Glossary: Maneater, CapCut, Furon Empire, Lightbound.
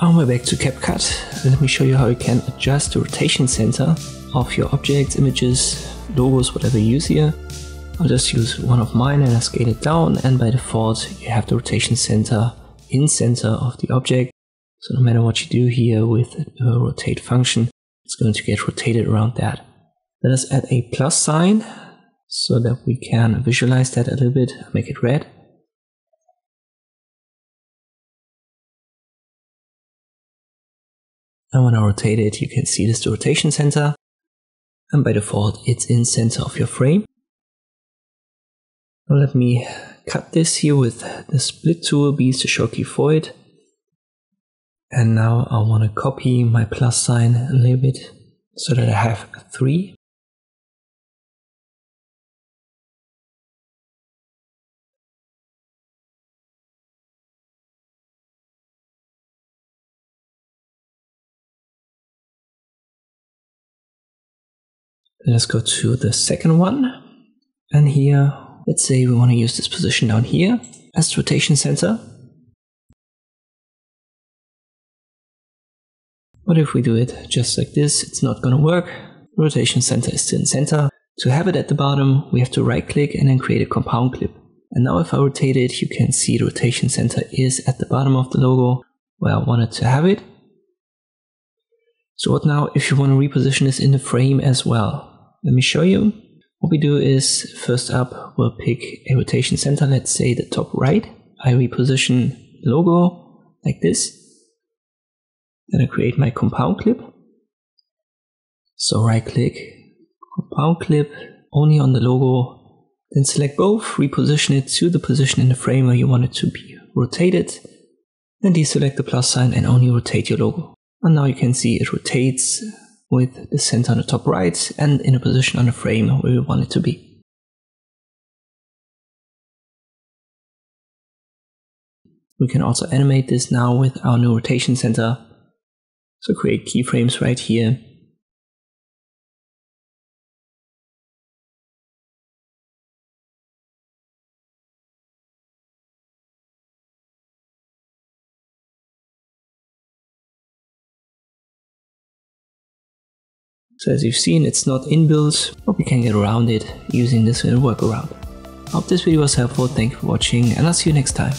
And we're back to CapCut. Let me show you how you can adjust the rotation center of your objects, images, logos, whatever you use here. I'll just use one of mine and I scale it down, and by default you have the rotation center in center of the object. So no matter what you do here with the rotate function, it's going to get rotated around that. Let us add a plus sign so that we can visualize that a little bit, make it red. And when I rotate it, you can see this rotation center, and by default it's in center of your frame. Now let me cut this here with the split tool, B is the shortcut for it. And now I want to copy my plus sign a little bit so that I have 3. Let's go to the second one, and here, let's say we want to use this position down here as rotation center. But if we do it just like this, it's not going to work. Rotation center is still in center. To have it at the bottom, we have to right click and then create a compound clip. And now if I rotate it, you can see the rotation center is at the bottom of the logo where I wanted to have it. So what now if you want to reposition this in the frame as well? Let me show you. What we do is, first up, we'll pick a rotation center, let's say the top right. I reposition the logo like this. Then I create my compound clip. So right click, compound clip, only on the logo. Then select both, reposition it to the position in the frame where you want it to be rotated. Then deselect the plus sign and only rotate your logo. And now you can see it rotates with the center on the top right and in a position on the frame where we want it to be. We can also animate this now with our new rotation center. So create keyframes right here. So as you've seen, it's not inbuilt, but we can get around it using this little workaround. I hope this video was helpful. Thank you for watching, and I'll see you next time.